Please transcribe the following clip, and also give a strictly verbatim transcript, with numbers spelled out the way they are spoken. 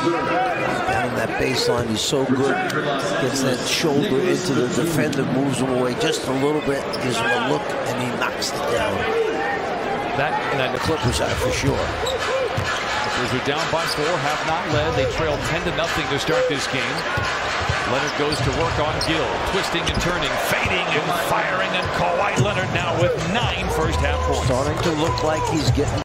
Down that baseline, he's so good. Gets that shoulder into the defender, moves him away just a little bit, gives him a look, and he knocks it down. That and the Clippers are for sure. Clippers are down by four, have not led. They trail ten to nothing to start this game. Leonard goes to work on Gill, twisting and turning, fading and firing, and Kawhi Leonard now with nine first half points. Starting to look like he's getting.